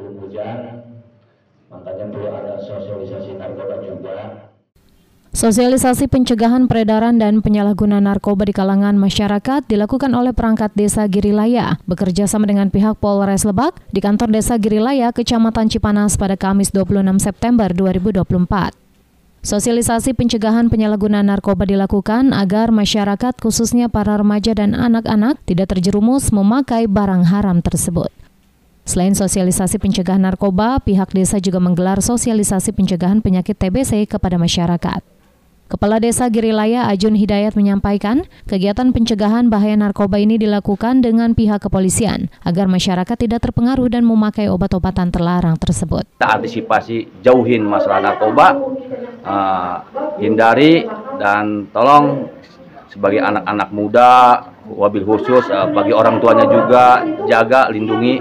turun hujan, makanya perlu ada sosialisasi narkoba juga. Sosialisasi pencegahan peredaran dan penyalahgunaan narkoba di kalangan masyarakat dilakukan oleh perangkat Desa Girilaya bekerja sama dengan pihak Polres Lebak di kantor Desa Girilaya, Kecamatan Cipanas pada Kamis 26 September 2024. Sosialisasi pencegahan penyalahgunaan narkoba dilakukan agar masyarakat khususnya para remaja dan anak-anak tidak terjerumus memakai barang haram tersebut. Selain sosialisasi pencegahan narkoba, pihak desa juga menggelar sosialisasi pencegahan penyakit TBC kepada masyarakat. Kepala Desa Girilaya Ajun Hidayat menyampaikan, kegiatan pencegahan bahaya narkoba ini dilakukan dengan pihak kepolisian agar masyarakat tidak terpengaruh dan memakai obat-obatan terlarang tersebut. Kita antisipasi, jauhin masalah narkoba, hindari, dan tolong sebagai anak-anak muda, wabil khusus bagi orang tuanya juga, jaga, lindungi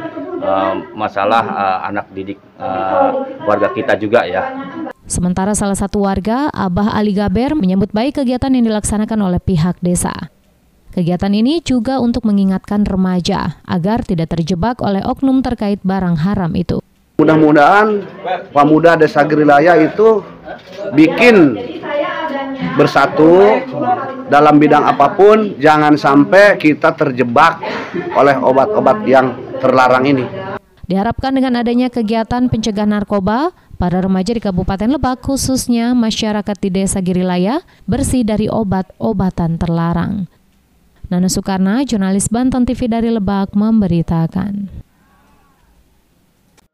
masalah anak didik warga kita juga ya. Sementara salah satu warga, Abah Ali Gaber, menyambut baik kegiatan yang dilaksanakan oleh pihak desa. Kegiatan ini juga untuk mengingatkan remaja agar tidak terjebak oleh oknum terkait barang haram itu. Mudah-mudahan pemuda Desa Girilaya itu bikin bersatu dalam bidang apapun, jangan sampai kita terjebak oleh obat-obat yang terlarang ini. Diharapkan dengan adanya kegiatan pencegahan narkoba, para remaja di Kabupaten Lebak, khususnya masyarakat di Desa Girilaya, bersih dari obat-obatan terlarang. Nana Sukarna, jurnalis Banten TV dari Lebak, memberitakan.